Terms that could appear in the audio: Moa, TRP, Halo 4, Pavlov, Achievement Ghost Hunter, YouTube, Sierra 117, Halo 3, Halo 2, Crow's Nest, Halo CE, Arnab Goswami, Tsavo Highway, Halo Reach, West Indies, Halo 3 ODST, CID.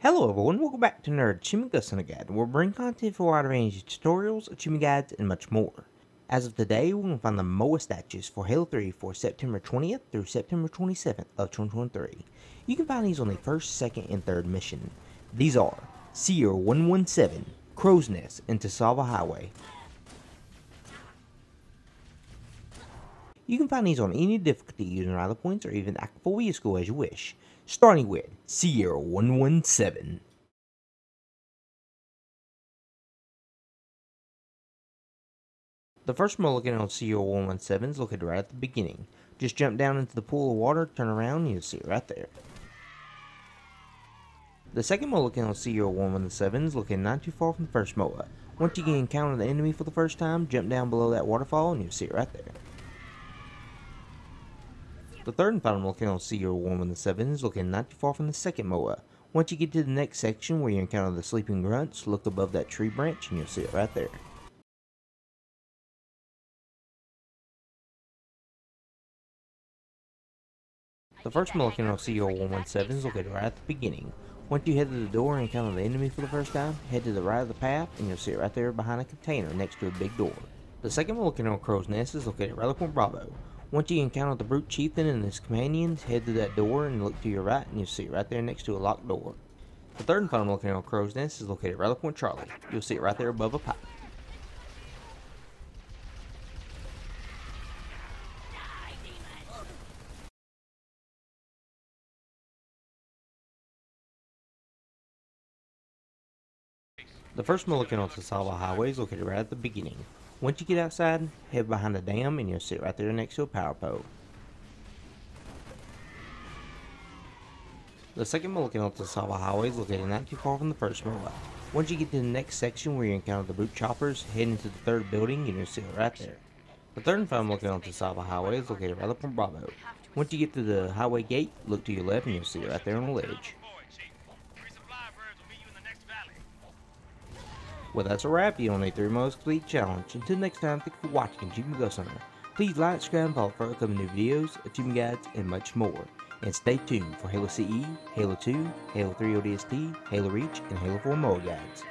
Hello everyone, welcome back to another Achievement Ghost Hunter guide, where we bring content for a wide range of tutorials, achievement guides, and much more. As of today, we're going to find the Moa statues for Halo 3 for September 20th through September 27th of 2023. You can find these on the 1st, 2nd, and 3rd mission. These are Sierra 117, Crow's Nest, and Tsavo Highway. You can find these on any difficulty using either points or even active score as you wish. Starting with Sierra 117. The first mole looking on Sierra 117 is located right at the beginning. Just jump down into the pool of water, turn around, and you'll see it right there. The second mole looking on Sierra 117 is located not too far from the first Moa. Once you can encounter the enemy for the first time, jump down below that waterfall and you'll see it right there. The third and final location on Sierra 117 is located not too far from the second Moa. Once you get to the next section where you encounter the sleeping grunts, look above that tree branch and you'll see it right there. The first Moa on Sierra 117 is located right at the beginning. Once you head to the door and encounter the enemy for the first time, head to the right of the path and you'll see it right there behind a container next to a big door. The second Moa on Crow's Nest is located right at Point Bravo. Once you encounter the brute chieftain and his companions, head to that door and look to your right and you'll see it right there next to a locked door. The third and final location on Crow's Nest is located right at Point Charlie. You'll see it right there above a pipe. The first Mulligan on Tsavo Highway is located right at the beginning. Once you get outside, head behind the dam and you'll sit right there next to a power pole. The second Mulligan on Tsavo Highway is located not too far from the first Mulligan. Once you get to the next section where you encounter the brute choppers, head into the third building and you'll sit right there. The third and final Mulligan on Tsavo Highway is located right up on Bravo. Once you get to the highway gate, look to your left and you'll sit right there on the ledge. Well, that's a wrap. You only 3 most complete challenge. Until next time, thank you for watching Achievement Ghost Hunter. Please like, subscribe, and follow for upcoming new videos, achievement guides, and much more. And stay tuned for Halo CE, Halo 2, Halo 3 ODST, Halo Reach, and Halo 4 Moa guides.